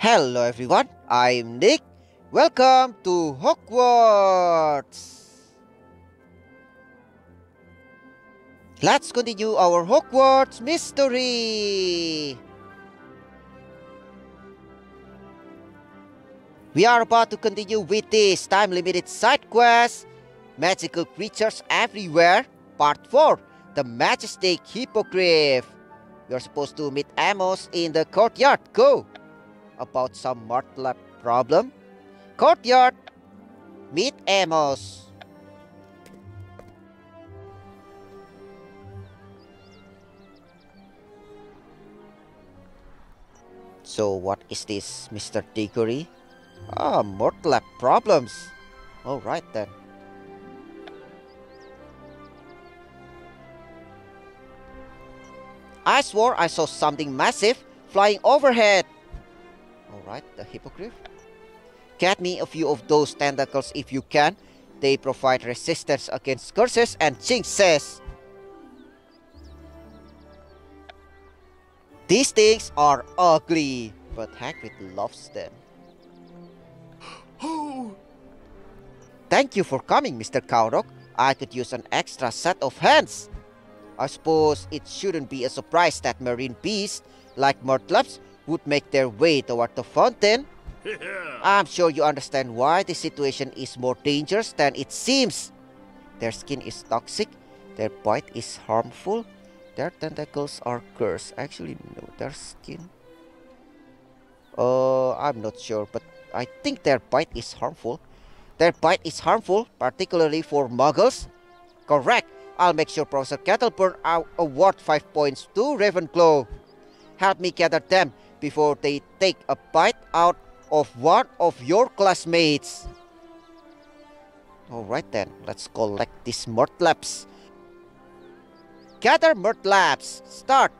Hello everyone, I'm Nick. Welcome to Hogwarts. Let's continue our Hogwarts mystery. We are about to continue with this time-limited side quest, Magical Creatures Everywhere, Part 4, The Majestic Hippogriff. We are supposed to meet Amos in the courtyard. Go! About some Murtlap problem. Courtyard, meet Amos. So what is this, Mr. Diggory? Ah, Murtlap problems. Alright then. I swore I saw something massive flying overhead. Alright, the hippogriff. Get me a few of those tentacles if you can. They provide resistance against curses and jinxes. These things are ugly, but Hagrid loves them. Thank you for coming, Mr. Cowdog. I could use an extra set of hands. I suppose it shouldn't be a surprise that marine beasts like Murtlaps would make their way toward the fountain. I'm sure you understand why this situation is more dangerous than it seems. Their skin is toxic, their bite is harmful, their tentacles are cursed. Actually, no, their skin... I'm not sure, but I think their bite is harmful. Their bite is harmful, particularly for muggles. Correct! I'll make sure Professor Kettleburn award 5 points to Ravenclaw. Help me gather them before they take a bite out of one of your classmates. Alright then, let's collect these Murtlaps. Gather Murtlaps! Start!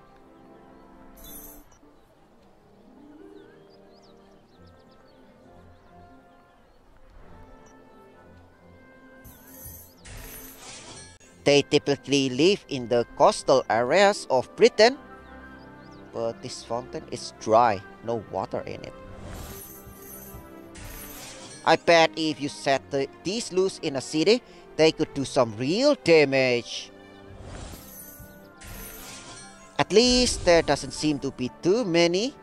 They typically live in the coastal areas of Britain, but this fountain is dry, no water in it. I bet if you set these loose in a city, they could do some real damage. At least there doesn't seem to be too many.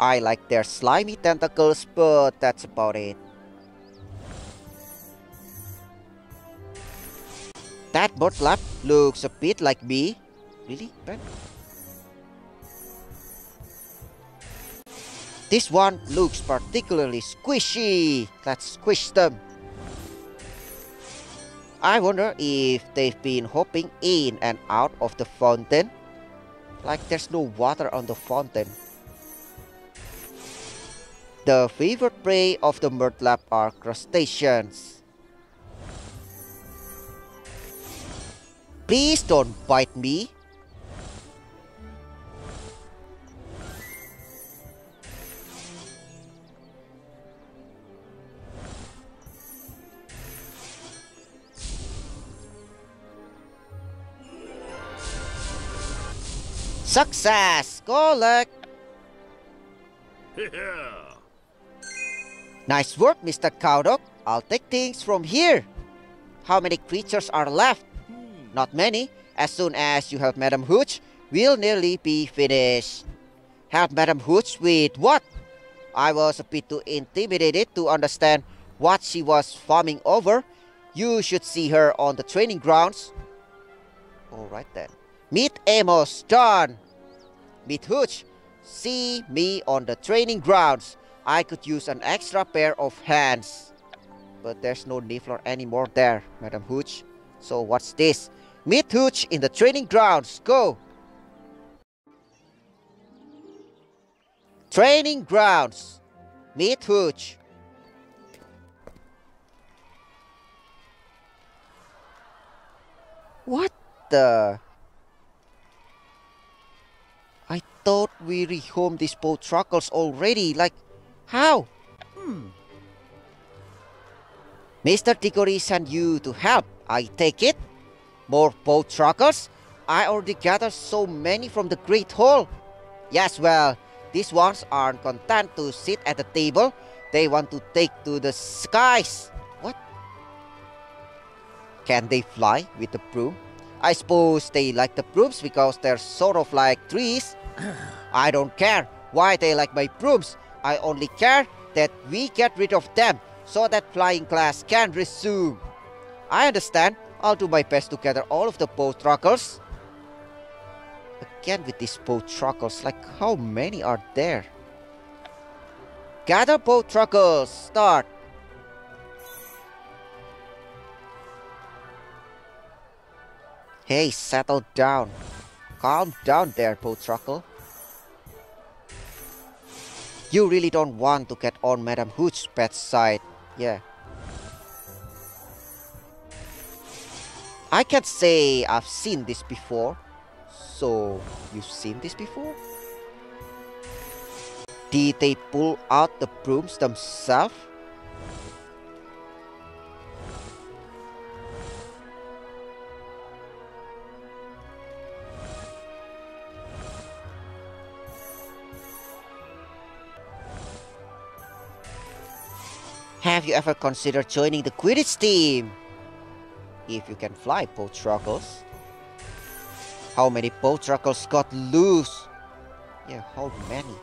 I like their slimy tentacles, but that's about it. That Murtlap looks a bit like me. Really? Ben? This one looks particularly squishy. Let's squish them. I wonder if they've been hopping in and out of the fountain. Like there's no water on the fountain. The favorite prey of the Murtlap are crustaceans. Please don't bite me. Success! Collect! Yeah. Nice work, Mr. Cowdog. I'll take things from here. How many creatures are left? Not many. As soon as you help Madam Hooch, we'll nearly be finished. Help Madam Hooch with what? I was a bit too intimidated to understand what she was farming over. You should see her on the training grounds. Alright then. Meet Amos. Done. Meet Hooch. See me on the training grounds. I could use an extra pair of hands. But there's no Niffler anymore there, Madam Hooch. So what's this? Meet Hooch in the training grounds. Go! Training grounds. Meet Hooch. What the? I thought we rehomed these Bowtruckles already. Like, how? Mr. Diggory sent you to help. I take it. More Bowtruckles? I already gathered so many from the Great Hall. Yes, well, these ones aren't content to sit at the table. They want to take to the skies. What? Can they fly with the broom? I suppose they like the brooms because they're sort of like trees. I don't care why they like my brooms. I only care that we get rid of them so that flying class can resume. I understand. I'll do my best to gather all of the Bowtruckles. Again with these Bowtruckles, like how many are there? Gather Bowtruckles, start! Hey, settle down. Calm down there, Bowtruckle. You really don't want to get on Madam Hooch's bedside. Yeah. I can't say I've seen this before. So, you've seen this before? Did they pull out the brooms themselves? Have you ever considered joining the Quidditch team? If you can fly, Bowtruckles. How many Bowtruckles got loose? Yeah, how many?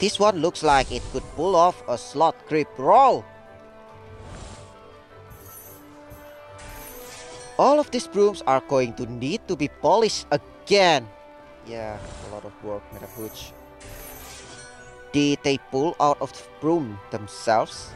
This one looks like it could pull off a slot grip roll. All of these brooms are going to need to be polished again. Yeah, a lot of work, Madam Hooch. Did they pull out of the broom themselves?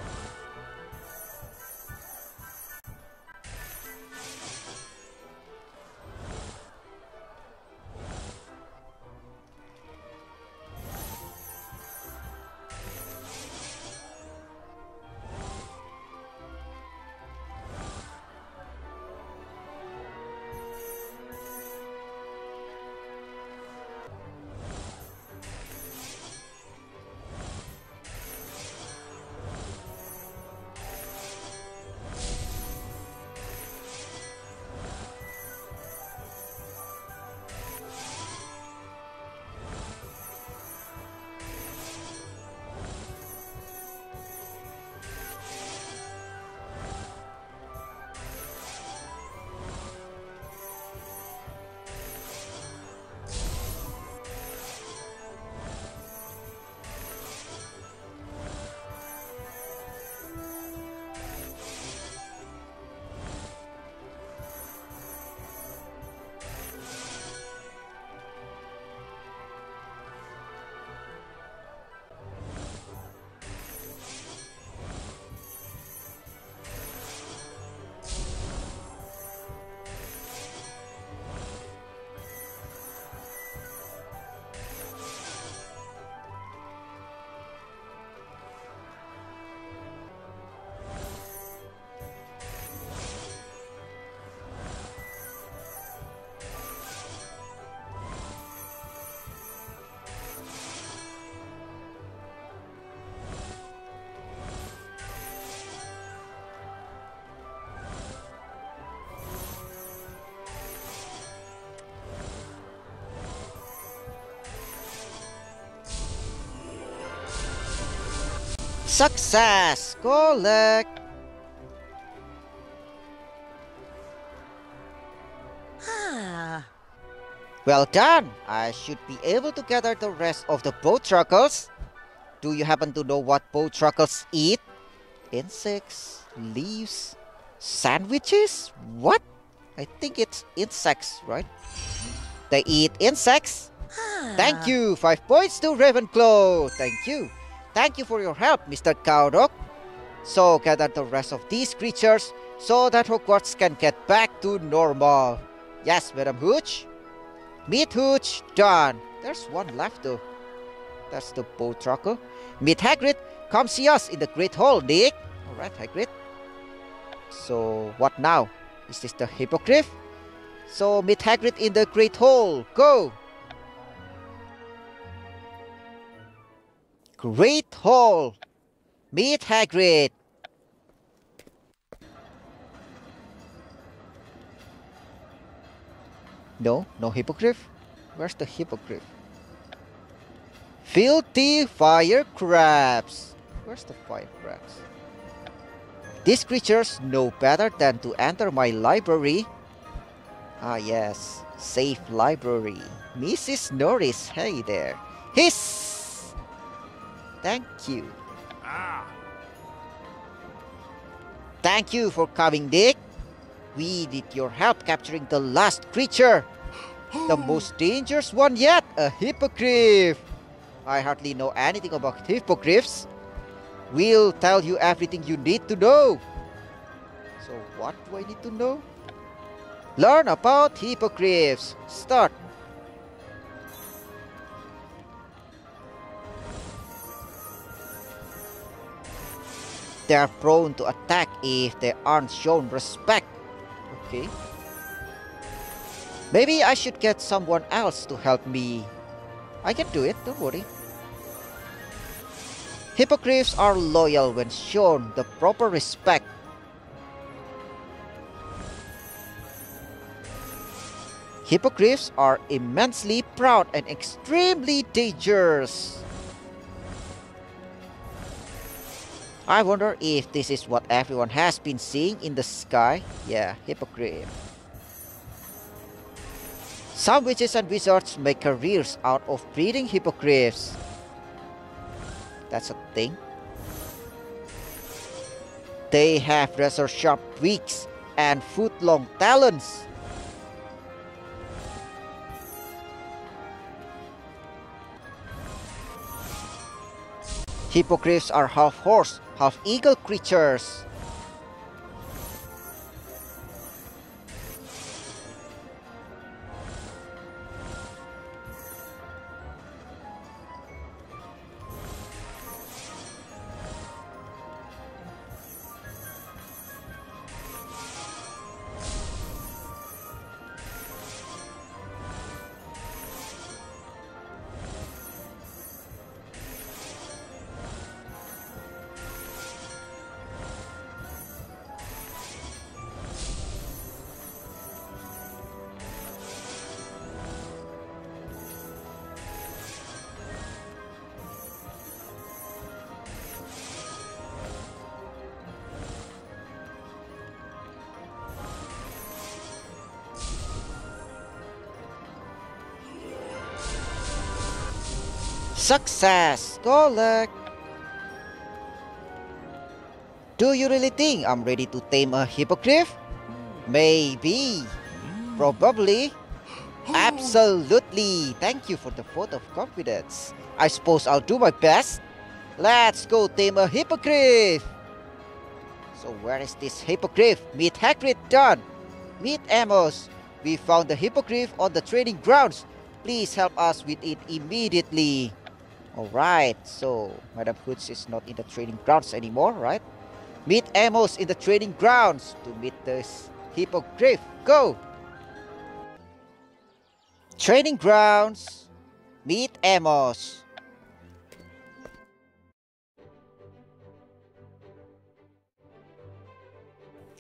Success! Collect! Well done! I should be able to gather the rest of the Bowtruckles. Do you happen to know what Bowtruckles eat? Insects? Leaves? Sandwiches? What? I think it's insects, right? They eat insects? Thank you! 5 points to Ravenclaw! Thank you! Thank you for your help, Mr. Cowdog. So gather the rest of these creatures so that Hogwarts can get back to normal. Yes, Madam Hooch. Meet Hooch, done. There's one left though. That's the Bowtruckle. Meet Hagrid. Come see us in the Great Hall, Nick. Alright, Hagrid. So what now? Is this the Hippogriff? So meet Hagrid in the Great Hall. Go! Great Hall! Meet Hagrid! No, no Hippogriff? Where's the hippogriff? Filthy firecrabs! Where's the firecrabs? These creatures know better than to enter my library. Ah yes, safe library. Mrs. Norris, hey there. Hiss! Thank you. Ah. Thank you for coming, Dick. We need your help capturing the last creature. The most dangerous one yet, a hippogriff. I hardly know anything about hippogriffs. We'll tell you everything you need to know. So what do I need to know? Learn about hippogriffs. Start. They are prone to attack if they aren't shown respect. Okay. Maybe I should get someone else to help me. I can do it, don't worry. Hippogriffs are loyal when shown the proper respect. Hippogriffs are immensely proud and extremely dangerous. I wonder if this is what everyone has been seeing in the sky. Yeah, hippogriff. Some witches and wizards make careers out of breeding hippogriffs. That's a thing. They have razor-sharp beaks and foot-long talons. Hippogriffs are half-horse, half-eagle creatures. Success! Collect! Do you really think I'm ready to tame a hippogriff? Maybe. Probably. Absolutely! Thank you for the vote of confidence. I suppose I'll do my best. Let's go tame a hippogriff! So where is this hippogriff? Meet Hagrid, done! Meet Amos. We found the hippogriff on the training grounds. Please help us with it immediately. Alright, so Madam Hooch is not in the training grounds anymore, right? Meet Amos in the training grounds to meet this hippogriff. Go! Training grounds. Meet Amos.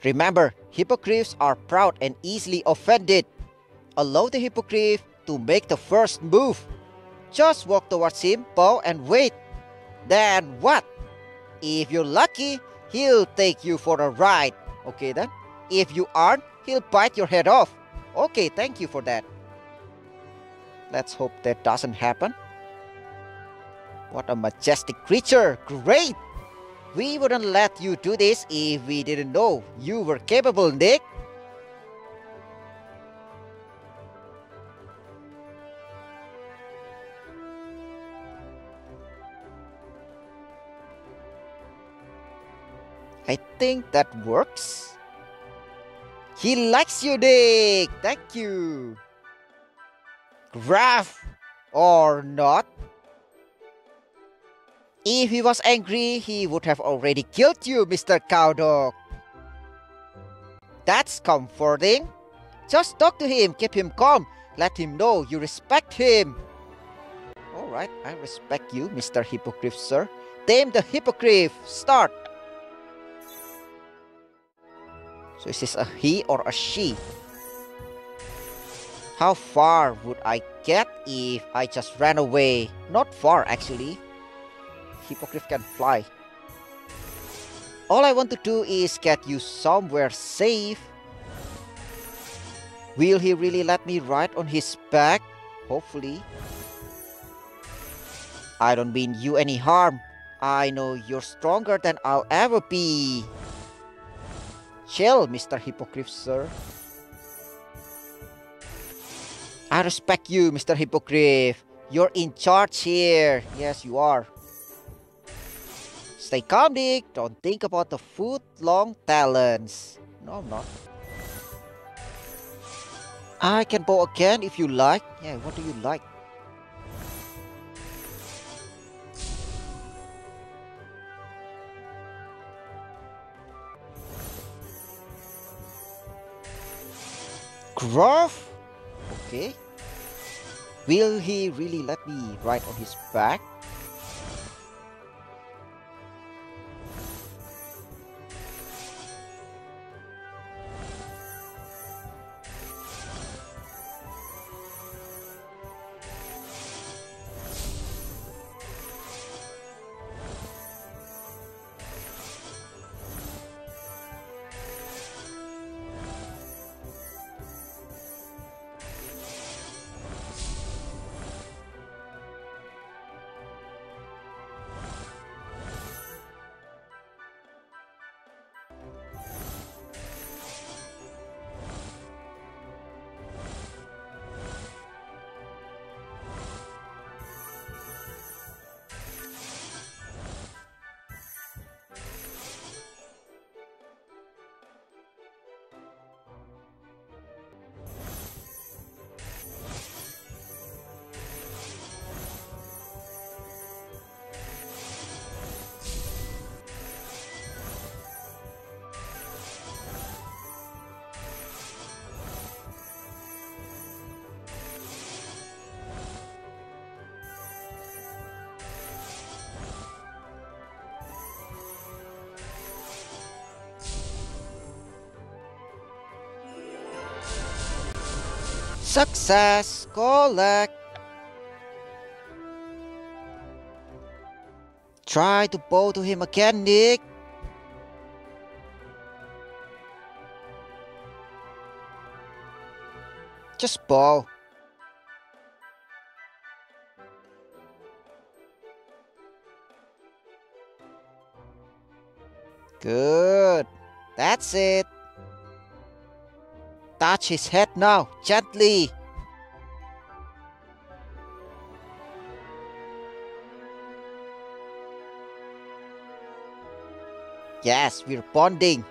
Remember, hippogriffs are proud and easily offended. Allow the hippogriff to make the first move. Just walk towards him, bow and wait. Then what? If you're lucky, he'll take you for a ride. Okay then. If you aren't, he'll bite your head off. Okay, thank you for that. Let's hope that doesn't happen. What a majestic creature. Great! We wouldn't let you do this if we didn't know you were capable, Nick. I think that works. He likes you, Dick. Thank you. Gruff or not. If he was angry, he would have already killed you, Mr. Cowdog. That's comforting. Just talk to him. Keep him calm. Let him know you respect him. Alright, I respect you, Mr. Hippogriff, sir. Tame the hippogriff. Start. So is this a he or a she? How far would I get if I just ran away? Not far, actually. Hippogriff can fly. All I want to do is get you somewhere safe. Will he really let me ride on his back? Hopefully. I don't mean you any harm. I know you're stronger than I'll ever be. Chill, Mr. Hippogriff, sir. I respect you, Mr. Hippogriff. You're in charge here. Yes, you are. Stay calm, Dick. Don't think about the foot-long talons. No, I'm not. I can bow again if you like. Yeah, what do you like? Gruff? Okay. Will he really let me ride on his back? Success! Collect! Try to bow to him again, Nick! Just bow. Good! That's it! Touch his head now, gently. Yes, we're bonding.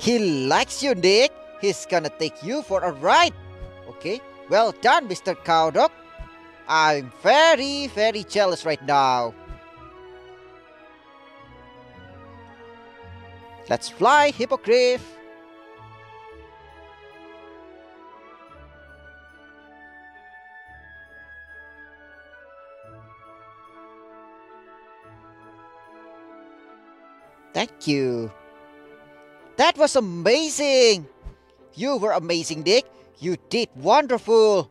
He likes you, Nick. He's gonna take you for a ride. Okay, well done, Mr. Cowdog. I'm very jealous right now. Let's fly, Hippogriff! Thank you. That was amazing! You were amazing, Dick. You did wonderful.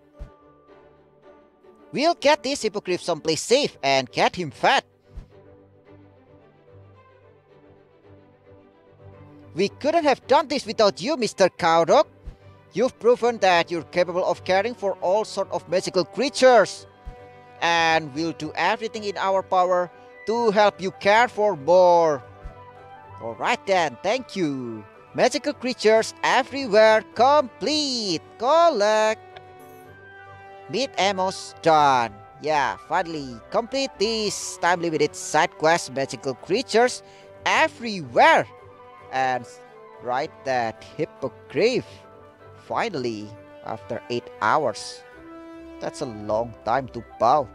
We'll get this Hippogriff someplace safe and get him fed. We couldn't have done this without you, Mr. Cowdog. You've proven that you're capable of caring for all sorts of magical creatures. And we'll do everything in our power to help you care for more. Alright then, thank you. Magical Creatures Everywhere complete. Collect. Meet Amos done. Yeah, finally. Complete this time-limited side quest Magical Creatures Everywhere. And ride that Hippogriff finally after 8 hours. That's a long time to bow.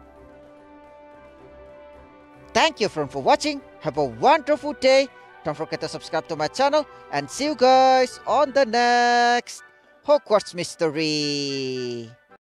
Thank you friend for watching. Have a wonderful day. Don't forget to subscribe to my channel and see you guys on the next Hogwarts Mystery.